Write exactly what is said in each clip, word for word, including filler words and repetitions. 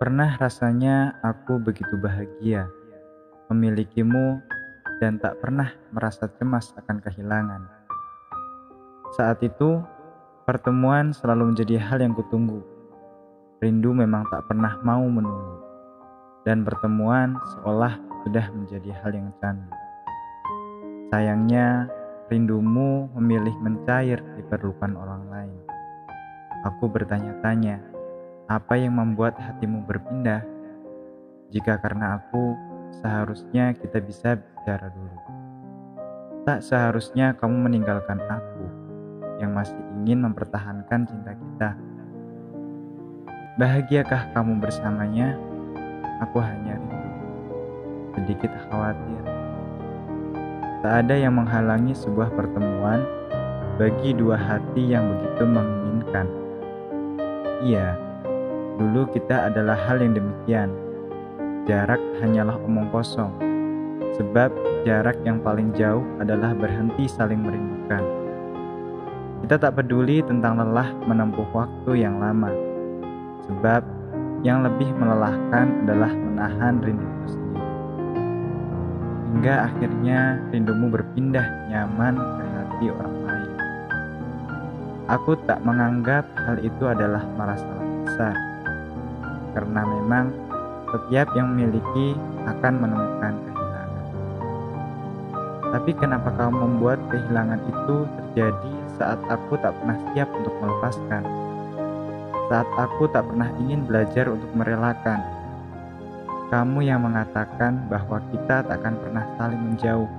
Pernah rasanya aku begitu bahagia memilikimu dan tak pernah merasa cemas akan kehilangan. Saat itu, pertemuan selalu menjadi hal yang kutunggu. Rindu memang tak pernah mau menunggu, dan pertemuan seolah sudah menjadi hal yang candu. Sayangnya, rindumu memilih mencair di pelukan orang lain. Aku bertanya-tanya, apa yang membuat hatimu berpindah? Jika karena aku, seharusnya kita bisa bicara dulu. Tak seharusnya kamu meninggalkan aku yang masih ingin mempertahankan cinta kita. Bahagiakah kamu bersamanya? Aku hanya rindu, sedikit khawatir. Tak ada yang menghalangi sebuah pertemuan bagi dua hati yang begitu menginginkan. Iya, dulu kita adalah hal yang demikian. Jarak hanyalah omong kosong, sebab jarak yang paling jauh adalah berhenti saling merindukan. Kita tak peduli tentang lelah menempuh waktu yang lama, sebab yang lebih melelahkan adalah menahan rinduku sendiri. Hingga akhirnya rindumu berpindah nyaman ke hati orang lain. Aku tak menganggap hal itu adalah masalah besar, karena memang setiap yang memiliki akan menemukan kehilangan. Tapi kenapa kamu membuat kehilangan itu terjadi saat aku tak pernah siap untuk melepaskan? Saat aku tak pernah ingin belajar untuk merelakan. Kamu yang mengatakan bahwa kita takkan pernah saling menjauh,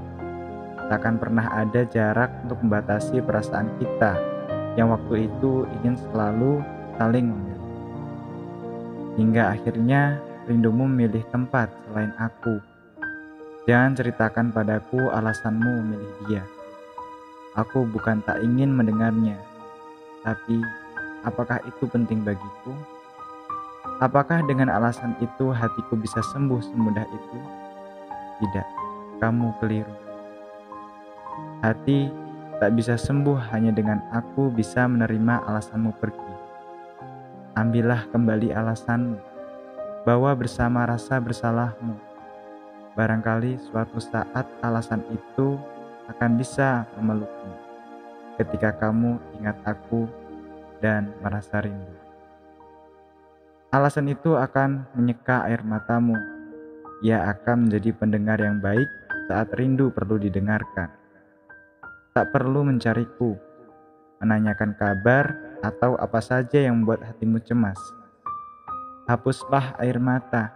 takkan pernah ada jarak untuk membatasi perasaan kita yang waktu itu ingin selalu saling memiliki. Hingga akhirnya rindumu memilih tempat selain aku. Jangan ceritakan padaku alasanmu memilih dia. Aku bukan tak ingin mendengarnya, tapi apakah itu penting bagiku? Apakah dengan alasan itu hatiku bisa sembuh semudah itu? Tidak, kamu keliru. Hati tak bisa sembuh hanya dengan aku bisa menerima alasanmu pergi. Ambillah kembali alasanmu. Bawa bersama rasa bersalahmu. Barangkali suatu saat alasan itu akan bisa memelukmu ketika kamu ingat aku dan merasa rindu. Alasan itu akan menyeka air matamu. Ia akan menjadi pendengar yang baik saat rindu perlu didengarkan. Tak perlu mencariku, menanyakan kabar atau apa saja yang membuat hatimu cemas. Hapuslah air mata.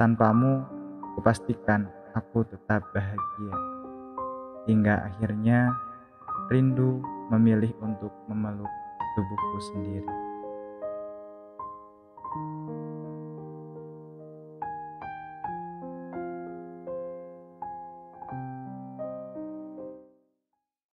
Tanpamu, kupastikan aku tetap bahagia. Hingga akhirnya rindu memilih untuk memeluk tubuhku sendiri.